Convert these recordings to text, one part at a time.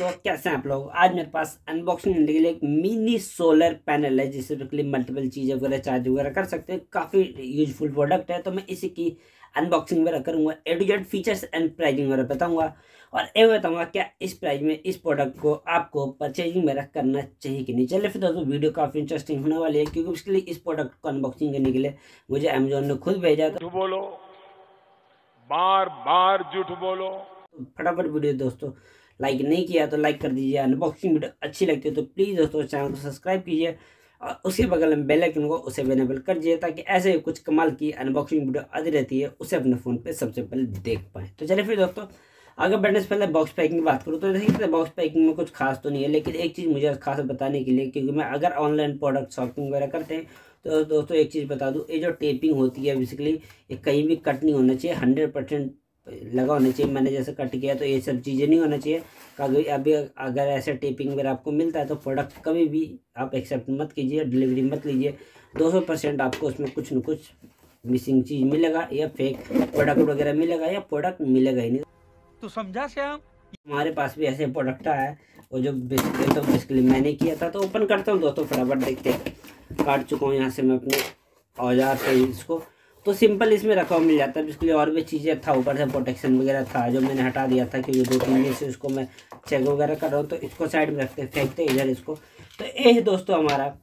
दोस्तों कैसे हैं आप लोग। आज मेरे पास अनबॉक्सिंग करने के लिए एक मिनी सोलर पैनल है जिसे बेसिकली मल्टीपल चीज़ें वगैरह चार्ज वगैरह कर सकते हैं। काफ़ी यूजफुल प्रोडक्ट है, तो मैं इसी की अनबॉक्सिंग वगैरह करूँगा, A to Z features and pricing वगैरह बताऊँगा और ये बताऊँगा क्या इस प्राइज में इस प्रोडक्ट को आपको परचेजिंग में करना चाहिए कि नहीं। चलिए फिर दोस्तों वीडियो काफ़ी इंटरेस्टिंग होने वाली है क्योंकि उसके लिए इस प्रोडक्ट को अनबॉक्सिंग करने के लिए मुझे अमेजोन ने खुद भेजा था। बोलो बार बार झूठ बोलो। फटाफट वीडियो दोस्तों लाइक नहीं किया तो लाइक कर दीजिए। अनबॉक्सिंग वीडियो अच्छी लगती है तो प्लीज़ दोस्तों चैनल को सब्सक्राइब कीजिए और उसके बगल में बेल आइकन को उसे इनेबल कर दीजिए ताकि ऐसे ही कुछ कमाल की अनबॉक्सिंग वीडियो आती रहती है उसे अपने फ़ोन पे सबसे पहले देख पाएँ। तो चलिए फिर दोस्तों आगे बढ़ने से पहले बॉक्स पैकिंग की बात करूँ तो देखिए बॉक्स पैकिंग में कुछ खास तो नहीं है, लेकिन एक चीज़ मुझे खास बताने के लिए, क्योंकि मैं अगर ऑनलाइन प्रोडक्ट शॉपिंग वगैरह करते हैं तो दोस्तों एक चीज़ बता दूँ, ये जो टेपिंग होती है बेसिकली ये कहीं भी कट नहीं होना चाहिए, 100% लगा होना चाहिए। मैंने जैसे कट किया तो ये सब चीज़ें नहीं होना चाहिए। क्योंकि अभी अगर ऐसे टेपिंग वगैरह आपको मिलता है तो प्रोडक्ट कभी भी आप एक्सेप्ट मत कीजिए, डिलीवरी मत लीजिए, 200% आपको उसमें कुछ न कुछ मिसिंग चीज़ मिलेगा या फेक प्रोडक्ट वगैरह मिलेगा या प्रोडक्ट मिलेगा ही नहीं। तो समझा श्याम, हमारे पास भी ऐसे प्रोडक्ट आया और जो बेसिकली मैंने किया था। तो ओपन करता हूँ दोस्तों, फटाफट देखते हैं। काट चुका हूँ यहाँ से मैं अपने औजार से इसको, तो सिंपल इसमें रखा हुआ मिल जाता है बेसिकली। और भी चीज़ें था, ऊपर से प्रोटेक्शन वगैरह था जो मैंने हटा दिया था क्योंकि 2-3 दिन से उसको मैं चेक वगैरह कर रहा हूँ। तो इसको साइड में रखते फेंकते इधर इसको। तो ये है दोस्तों हमारा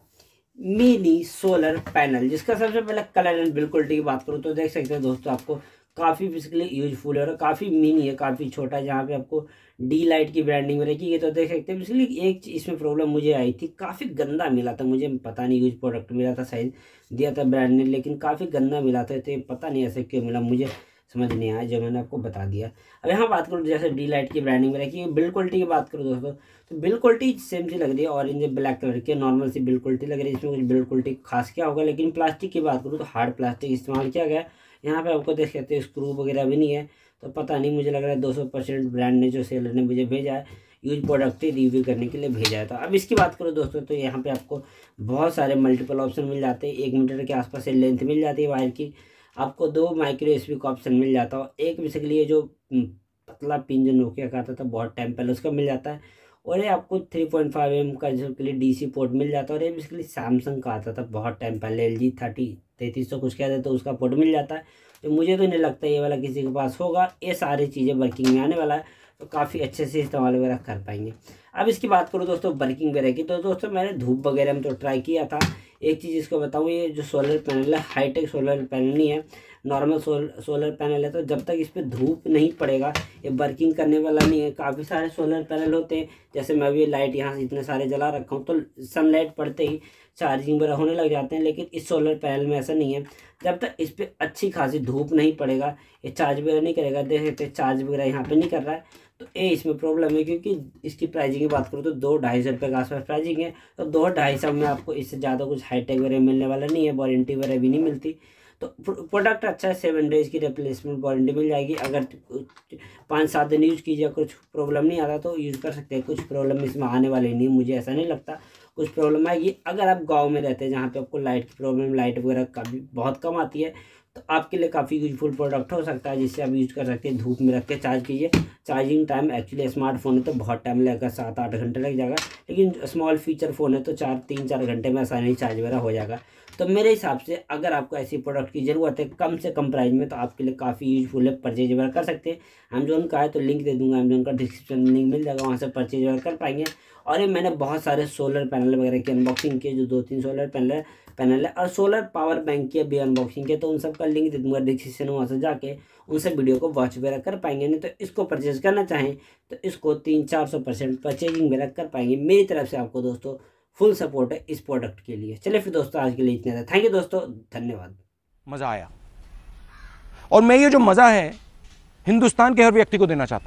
मिनी सोलर पैनल, जिसका सबसे पहले कलर एंड बिल्कुलिटी की बात करूँ तो देख सकते हैं दोस्तों आपको काफ़ी बेसिकली यूजफुल है और काफ़ी मिनी है, काफ़ी छोटा है। जहाँ पर आपको D.Light की ब्रांडिंग में रखी है तो देख सकते हैं। बेसिकली एक इसमें प्रॉब्लम मुझे आई थी, काफ़ी गंदा मिला था मुझे, पता नहीं, यूज प्रोडक्ट मिला था, साइज दिया था ब्रांड ने लेकिन काफ़ी गंदा मिला था। तो पता नहीं ऐसे क्यों मिला, मुझे समझ नहीं आया, जो मैंने आपको बता दिया। अब यहाँ बात करूँ जैसे D.Light की ब्रांडिंग में रखी है। बिल्ड क्वालिटी की बात करूँ दोस्तों तो बिल्ड क्वालिटी सेम सी लग रही है, ऑरेंज ब्लैक कलर की नॉर्मल सी बिल्ड क्वालिटी लग रही है, इसमें कुछ बिल्ड क्वालिटी खास क्या होगा। लेकिन प्लास्टिक की बात करूँ तो हार्ड प्लास्टिक इस्तेमाल किया गया। यहाँ पे आपको देख सकते हैं स्क्रू वगैरह भी नहीं है, तो पता नहीं, मुझे लग रहा है 200% ब्रांड ने जो सेलर ने मुझे भेजा है यूज प्रोडक्ट रिव्यू करने के लिए भेजा है। तो अब इसकी बात करो दोस्तों तो यहाँ पे आपको बहुत सारे मल्टीपल ऑप्शन मिल जाते हैं। 1 मीटर के आसपास से लेंथ मिल जाती है वायर की, आपको 2 माइक्रो USB का ऑप्शन मिल जाता है। एक बेसिकली ये जो पतला पिन जो नोकिया का आता था बहुत टाइम पहले उसका मिल जाता है, और ये आपको 3.5 mm का के लिए DC पोर्ट मिल जाता है। और ये बेसिकली सैमसंग का आता था बहुत टाइम पहले, LG 3300 कुछ कहते थे तो उसका पोर्ट मिल जाता है। तो मुझे तो नहीं लगता ये वाला किसी के पास होगा। ये सारी चीज़ें वर्किंग में आने वाला है तो काफ़ी अच्छे से इस्तेमाल वगैरह कर पाएंगे। अब इसकी बात करूँ दोस्तों वर्किंग वगैरह की, तो दोस्तों मैंने धूप वगैरह में तो ट्राई किया था। एक चीज़ इसको बताऊँ, ये जो सोलर पैनल है हाईटेक सोलर पैनल नहीं है, नॉर्मल सोलर पैनल है। तो जब तक इस पर धूप नहीं पड़ेगा ये वर्किंग करने वाला नहीं है। काफ़ी सारे सोलर पैनल होते हैं, जैसे मैं भी लाइट यहाँ से इतने सारे जला रखा हूँ तो सनलाइट पड़ते ही चार्जिंग वगैरह होने लग जाते हैं। लेकिन इस सोलर पैनल में ऐसा नहीं है, जब तक इस पर अच्छी खासी धूप नहीं पड़ेगा ये चार्ज वगैरह नहीं करेगा। देख सकते हैं चार्ज वगैरह यहाँ पर नहीं कर रहा है, तो ये इसमें प्रॉब्लम है। क्योंकि इसकी प्राइसिंग की बात करूँ तो 200-250 रुपये के आसपास प्राइसिंग है, तो 200-250 में आपको इससे ज़्यादा कुछ हाईटेक वगैरह मिलने वाला नहीं है, वारंटी वगैरह भी नहीं मिलती। तो प्रोडक्ट अच्छा है, 7 डेज़ की रिप्लेसमेंट वारंटी मिल जाएगी। अगर 5-7 दिन यूज़ कीजिए, कुछ प्रॉब्लम नहीं आता तो यूज़ कर सकते हैं। कुछ प्रॉब्लम इसमें आने वाली नहीं, मुझे ऐसा नहीं लगता कुछ प्रॉब्लम आएगी। अगर आप गाँव में रहते हैं जहाँ पर आपको लाइट की प्रॉब्लम, लाइट वगैरह काफ़ी बहुत कम आती है, तो आपके लिए काफ़ी यूजफुल प्रोडक्ट हो सकता है जिससे आप यूज़ कर सकते हैं। धूप में रख के चार्ज कीजिए, चार्जिंग टाइम एक्चुअली स्मार्टफोन है तो बहुत टाइम लगेगा, 7-8 घंटे लग जाएगा, लेकिन स्मॉल फीचर फ़ोन है तो 3-4 घंटे में आसानी से चार्ज वगैरह हो जाएगा। तो मेरे हिसाब से अगर आपको ऐसी प्रोडक्ट की ज़रूरत है कम से कम प्राइस में तो आपके लिए काफ़ी यूजफुल है, परचेज वगैरह कर सकते हैं। अमेजोन का है तो लिंक दे दूँगा, अमेजोन का डिस्क्रिप्शन में लिंक मिल जाएगा, वहाँ से परचेज वगैरह कर पाएंगे। और ये मैंने बहुत सारे सोलर पैनल वगैरह की अनबॉक्सिंग की, जो 2-3 सोलर पैनल है और सोलर पावर बैंक की भी अनबॉक्सिंग की, तो उन सब का लिंक दे दूँगा डिस्क्रिप्शन, वहाँ से जाके उनसे वीडियो को वॉच वगैरह कर पाएंगे। नहीं तो इसको परचेज करना चाहें तो इसको 300-400% परचेजिंग वगैरह कर पाएंगे। मेरी तरफ से आपको दोस्तों फुल सपोर्ट है इस प्रोडक्ट के लिए। चलिए फिर दोस्तों आज के लिए इतना था। थैंक यू दोस्तों, धन्यवाद। मज़ा आया और मैं ये जो मज़ा है हिंदुस्तान के हर व्यक्ति को देना चाहता हूँ।